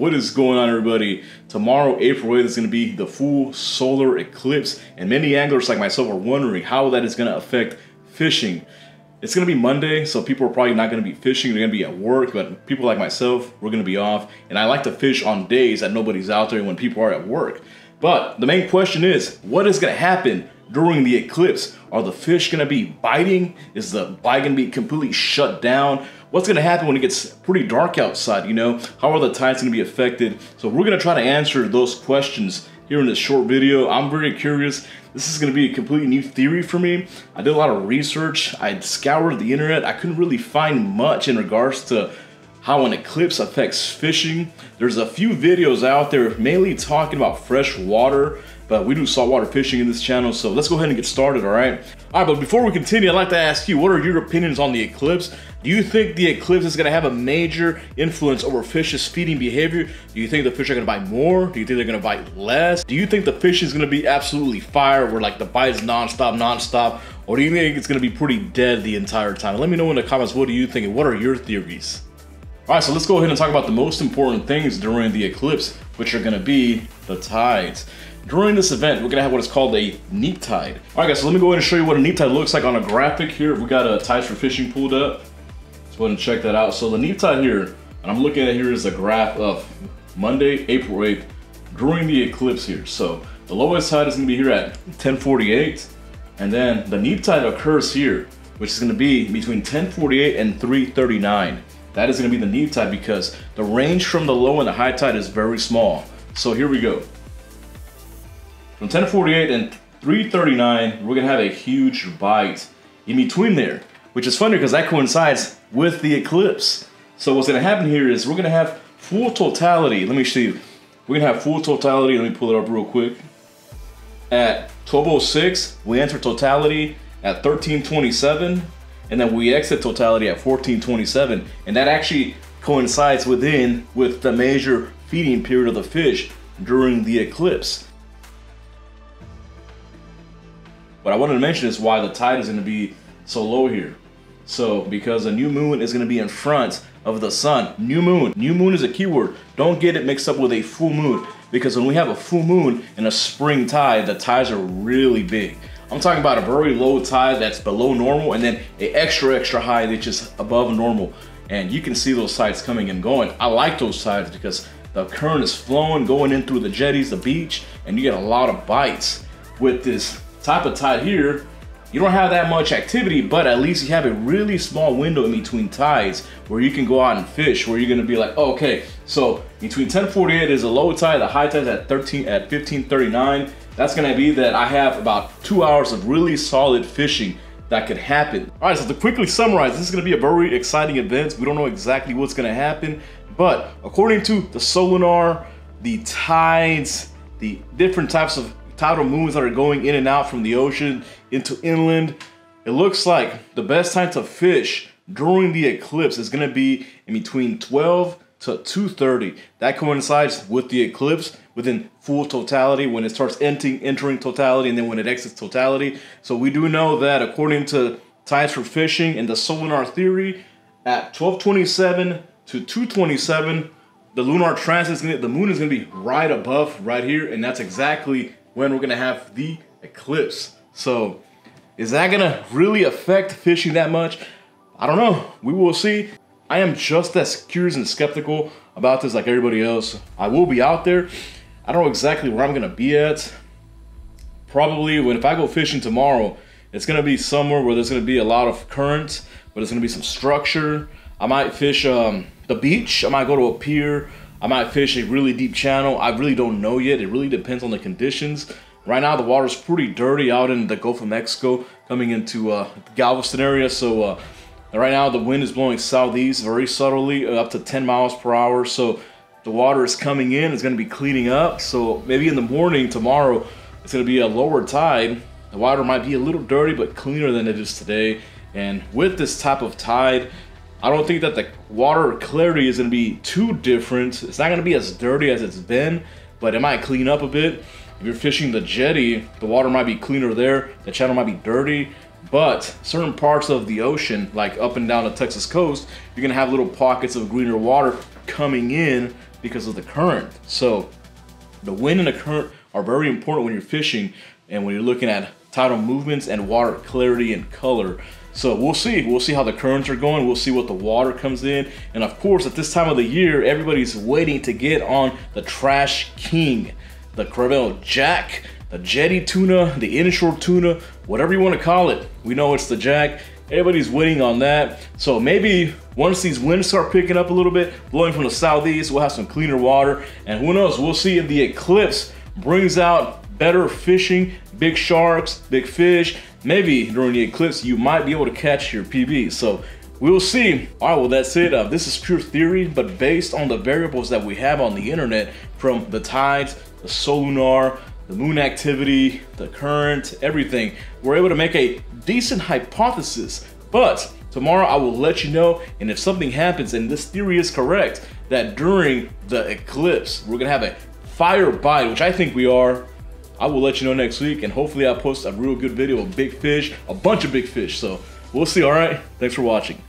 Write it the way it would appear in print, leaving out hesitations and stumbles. What is going on, everybody? Tomorrow, April 8th, is going to be the full solar eclipse, and many anglers like myself are wondering how that is going to affect fishing. It's going to be Monday, so people are probably not going to be fishing. They're going to be at work, but people like myself, we're going to be off, and I like to fish on days that nobody's out there when people are at work. But the main question is, what is going to happen during the eclipse? Are the fish going to be biting? Is the bite going to be completely shut down? What's going to happen when it gets pretty dark outside, you know? How are the tides going to be affected? So we're going to try to answer those questions here in this short video. I'm very curious. This is going to be a completely new theory for me. I did a lot of research. I scoured the internet. I couldn't really find much in regards to how an eclipse affects fishing. There's a few videos out there mainly talking about fresh water, but we do saltwater fishing in this channel, so let's go ahead and get started, all right? All right, but before we continue, I'd like to ask you, what are your opinions on the eclipse? Do you think the eclipse is gonna have a major influence over fish's feeding behavior? Do you think the fish are gonna bite more? Do you think they're gonna bite less? Do you think the fish is gonna be absolutely fire, where like the bite is nonstop? Or do you think it's gonna be pretty dead the entire time? Let me know in the comments, what do you think and what are your theories? All right, so let's go ahead and talk about the most important things during the eclipse, which are gonna be the tides. During this event, we're gonna have what is called a neap tide. All right, guys, so let me go ahead and show you what a neap tide looks like on a graphic here. We got a Tides for Fishing pulled up. Let's go ahead and check that out. So the neap tide here, and I'm looking at here is a graph of Monday, April 8th, during the eclipse here. So the lowest tide is gonna be here at 10:48, and then the neap tide occurs here, which is gonna be between 10:48 and 3:39. That is gonna be the neap tide because the range from the low and the high tide is very small. So here we go. From 10:48 and 3:39, we're gonna have a huge bite in between there, which is funny because that coincides with the eclipse. So what's gonna happen here is we're gonna have full totality. Let me show you. We're gonna have full totality. Let me pull it up real quick. At 12:06, we enter totality at 13:27. And then we exit totality at 14:27, and that actually coincides with the major feeding period of the fish during the eclipse. What I wanted to mention is why the tide is going to be so low here. So because the new moon is going to be in front of the sun. New moon is a keyword. Don't get it mixed up with a full moon, because when we have a full moon and a spring tide, the tides are really big. I'm talking about a very low tide that's below normal, and then an extra high that's just above normal. And you can see those tides coming and going. I like those tides because the current is flowing, going in through the jetties, the beach, and you get a lot of bites. With this type of tide here, you don't have that much activity, but at least you have a really small window in between tides where you can go out and fish, where you're gonna be like, oh, okay, so between 10:48 is a low tide, the high tide is at 15:39. That's gonna be that I have about 2 hours of really solid fishing that could happen. All right, so to quickly summarize, this is gonna be a very exciting event. We don't know exactly what's gonna happen, but according to the sonar, the tides, the different types of tidal moons that are going in and out from the ocean into inland, it looks like the best time to fish during the eclipse is gonna be in between 12 to 2:30. That coincides with the eclipse, within full totality, when it starts entering totality, and then when it exits totality. So we do know that according to Tides for Fishing and the sonar theory, at 12:27 to 2:27, the lunar transit is the moon is gonna be right above, right here, and that's exactly when we're gonna have the eclipse. So is that gonna really affect fishing that much? I don't know, we will see. I am just as curious and skeptical about this like everybody else. I will be out there. I don't know exactly where I'm gonna be at. Probably if I go fishing tomorrow, it's gonna be somewhere where there's gonna be a lot of current, but there's gonna be some structure. I might fish the beach, I might go to a pier, I might fish a really deep channel. I really don't know yet. It really depends on the conditions. Right now, the water's pretty dirty out in the Gulf of Mexico, coming into the Galveston area. So right now, the wind is blowing southeast very subtly, up to 10 miles per hour. So the water is coming in. It's going to be cleaning up. So maybe in the morning tomorrow, it's going to be a lower tide. The water might be a little dirty, but cleaner than it is today. And with this type of tide, I don't think that the water clarity is going to be too different. It's not going to be as dirty as it's been, but it might clean up a bit. If you're fishing the jetty, the water might be cleaner there. The channel might be dirty, but certain parts of the ocean, like up and down the Texas coast, you're going to have little pockets of greener water coming in because of the current. So the wind and the current are very important when you're fishing and when you're looking at tidal movements and water clarity and color. So we'll see how the currents are going. We'll see what the water comes in. And of course, at this time of the year, everybody's waiting to get on the Trash King, the Cravel Jack, the jetty tuna, the inshore tuna, whatever you want to call it. We know it's the jack. Everybody's waiting on that. So maybe once these winds start picking up a little bit, blowing from the southeast, we'll have some cleaner water. And who knows, we'll see if the eclipse brings out better fishing, big sharks, big fish. Maybe during the eclipse, you might be able to catch your PB. So we'll see. All right, well, that's it. This is pure theory, but based on the variables that we have on the internet, from the tides, the solunar, the moon activity, the current, everything, we're able to make a decent hypothesis. But tomorrow I will let you know, and if something happens and this theory is correct, that during the eclipse, we're gonna have a fire bite, which I think we are. I will let you know next week, and hopefully I'll post a real good video of big fish, a bunch of big fish. So we'll see, all right? Thanks for watching.